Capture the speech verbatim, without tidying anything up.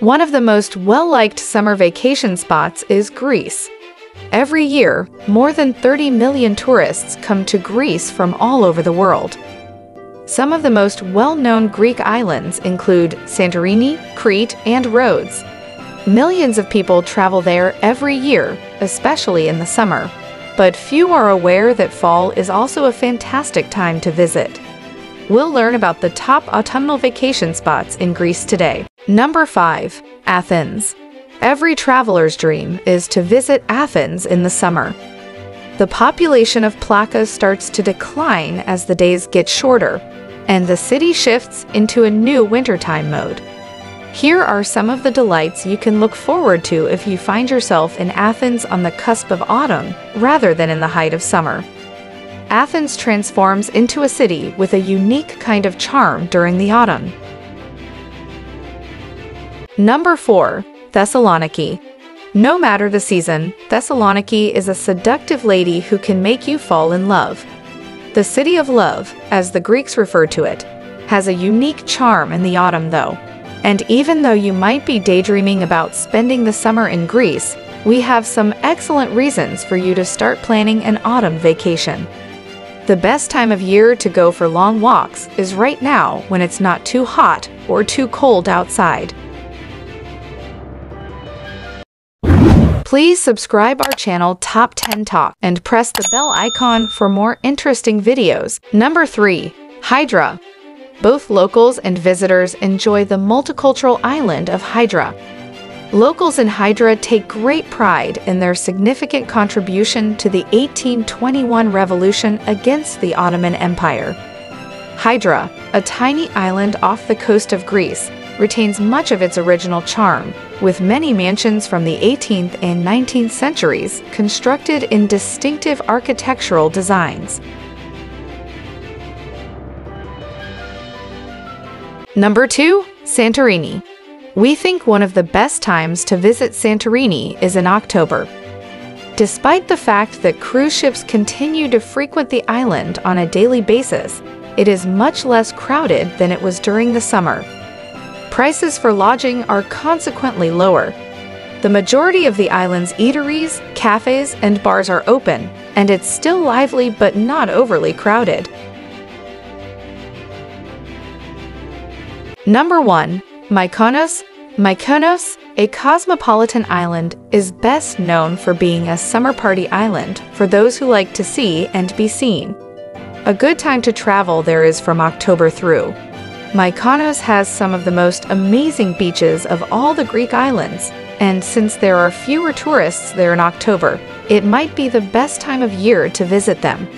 One of the most well-liked summer vacation spots is Greece. Every year, more than thirty million tourists come to Greece from all over the world. Some of the most well-known Greek islands include Santorini, Crete, and Rhodes. Millions of people travel there every year, especially in the summer. But few are aware that fall is also a fantastic time to visit. We'll learn about the top autumnal vacation spots in Greece today. Number five. Athens. Every traveler's dream is to visit Athens in the summer. The population of Plaka starts to decline as the days get shorter, and the city shifts into a new wintertime mode. Here are some of the delights you can look forward to if you find yourself in Athens on the cusp of autumn, rather than in the height of summer. Athens transforms into a city with a unique kind of charm during the autumn. Number four. Thessaloniki. No matter the season, Thessaloniki is a seductive lady who can make you fall in love. The city of love, as the Greeks refer to it, has a unique charm in the autumn though. And even though you might be daydreaming about spending the summer in Greece, we have some excellent reasons for you to start planning an autumn vacation. The best time of year to go for long walks is right now when it's not too hot or too cold outside. Please subscribe our channel Top ten Talks and press the bell icon for more interesting videos. Number three. Hydra. Both locals and visitors enjoy the multicultural island of Hydra. Locals in Hydra take great pride in their significant contribution to the eighteen twenty-one revolution against the Ottoman Empire. Hydra, a tiny island off the coast of Greece, retains much of its original charm, with many mansions from the eighteenth and nineteenth centuries constructed in distinctive architectural designs. Number two. Santorini. We think one of the best times to visit Santorini is in October. Despite the fact that cruise ships continue to frequent the island on a daily basis, it is much less crowded than it was during the summer. Prices for lodging are consequently lower. The majority of the island's eateries, cafes, and bars are open, and it's still lively but not overly crowded. Number one. Mykonos. Mykonos, a cosmopolitan island, is best known for being a summer party island for those who like to see and be seen. A good time to travel there is from October through. Mykonos has some of the most amazing beaches of all the Greek islands, and since there are fewer tourists there in October, it might be the best time of year to visit them.